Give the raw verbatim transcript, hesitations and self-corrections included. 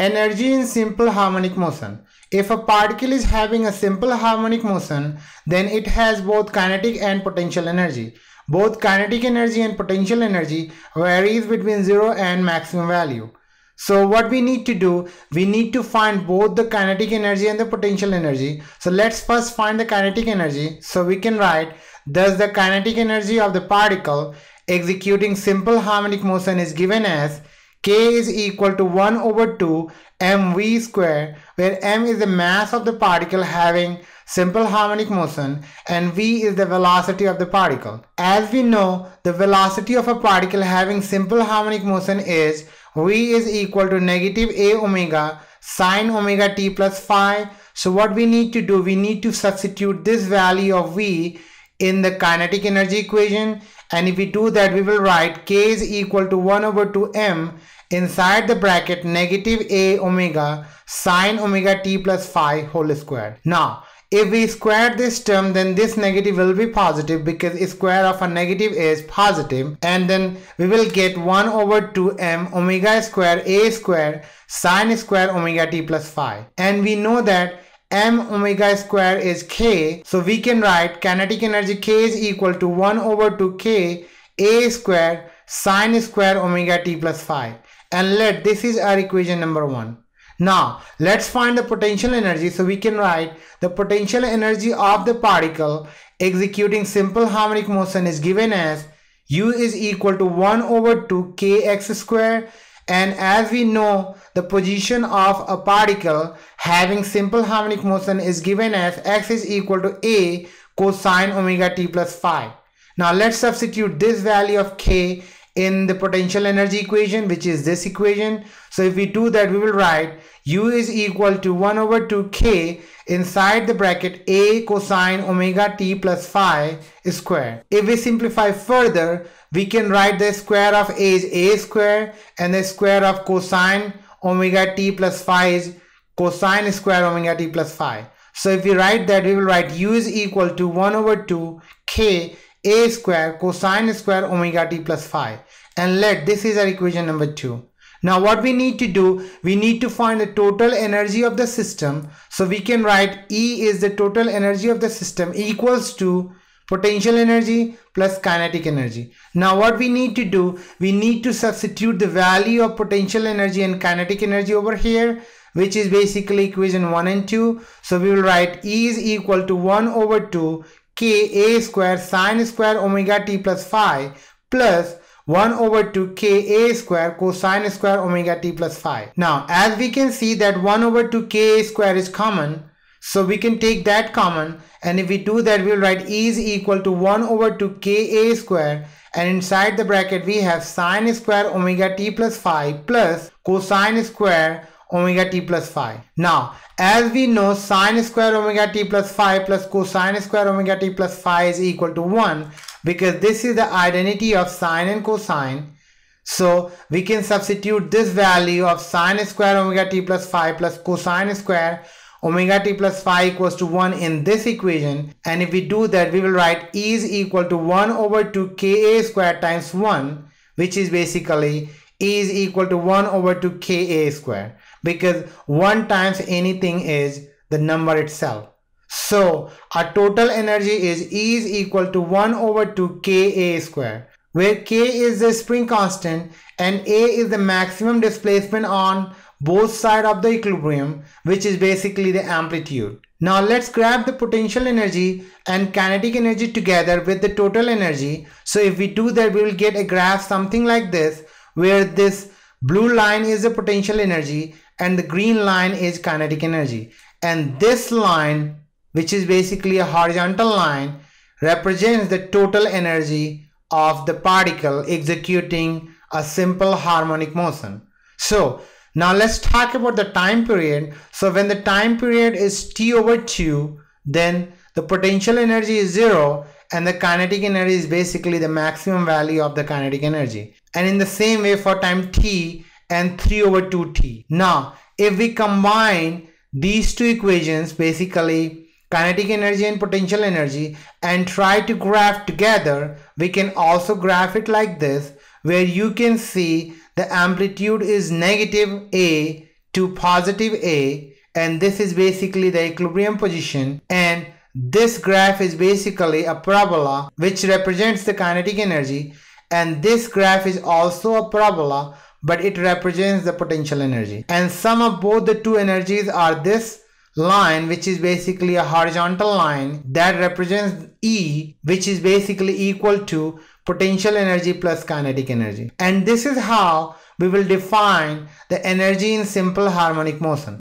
Energy in simple harmonic motion. If a particle is having a simple harmonic motion, then it has both kinetic and potential energy. Both kinetic energy and potential energy varies between zero and maximum value. So what we need to do, we need to find both the kinetic energy and the potential energy. So let's first find the kinetic energy. So we can write, thus the kinetic energy of the particle executing simple harmonic motion is given as K is equal to one over two mv square, where m is the mass of the particle having simple harmonic motion and v is the velocity of the particle. As we know, the velocity of a particle having simple harmonic motion is v is equal to negative a omega sine omega t plus phi. So what we need to do, we need to substitute this value of v in the kinetic energy equation, and if we do that, we will write k is equal to one over two m inside the bracket negative a omega sine omega t plus phi whole square. Now if we square this term, then this negative will be positive because square of a negative is positive, and then we will get one over two m omega square a square sine square omega t plus phi, and we know that m omega square is k, so we can write kinetic energy k is equal to one over two k a square sine square omega t plus phi, and let this is our equation number one. Now let's find the potential energy. So we can write the potential energy of the particle executing simple harmonic motion is given as u is equal to one over two kx square, and as we know, the position of a particle having simple harmonic motion is given as x is equal to a cosine omega t plus phi. Now let's substitute this value of k in the potential energy equation, which is this equation. So if we do that, we will write u is equal to one over two k inside the bracket a cosine omega t plus phi square. If we simplify further, we can write the square of a is a square and the square of cosine omega t plus phi is cosine square omega t plus phi. So if we write that, we will write u is equal to one over two k a square cosine square omega t plus phi, and let this is our equation number two. Now what we need to do, we need to find the total energy of the system. So we can write E is the total energy of the system equals to potential energy plus kinetic energy. Now what we need to do, we need to substitute the value of potential energy and kinetic energy over here, which is basically equation one and two. So we will write E is equal to one over two k a square sine square omega t plus phi plus one over two k a square cosine square omega t plus phi. Now as we can see that one over two k a square is common, so we can take that common, and if we do that, we will write E is equal to one over two k a square, and inside the bracket we have sine square omega t plus phi plus cosine square omega t plus phi. Now as we know, sine square omega t plus phi plus cosine square omega t plus phi is equal to one, because this is the identity of sine and cosine. So we can substitute this value of sine square omega t plus phi plus cosine square omega t plus phi equals to one in this equation, and if we do that, we will write E is equal to one over two ka square times one, which is basically E is equal to one over two ka square, because one times anything is the number itself. So our total energy is E is equal to one over two ka square, where k is the spring constant and a is the maximum displacement on both sides of the equilibrium, which is basically the amplitude. Now let's grab the potential energy and kinetic energy together with the total energy. So if we do that, we will get a graph something like this, where this blue line is the potential energy and the green line is kinetic energy, and this line, which is basically a horizontal line, represents the total energy of the particle executing a simple harmonic motion. So now let's talk about the time period. So when the time period is T over two, then the potential energy is zero and the kinetic energy is basically the maximum value of the kinetic energy, and in the same way for time t and three over two t. Now if we combine these two equations, basically kinetic energy and potential energy, and try to graph together, we can also graph it like this, where you can see the amplitude is negative a to positive A, and this is basically the equilibrium position, and this graph is basically a parabola which represents the kinetic energy, and this graph is also a parabola but it represents the potential energy. And sum of both the two energies are this line, which is basically a horizontal line that represents E, which is basically equal to potential energy plus kinetic energy. And this is how we will define the energy in simple harmonic motion.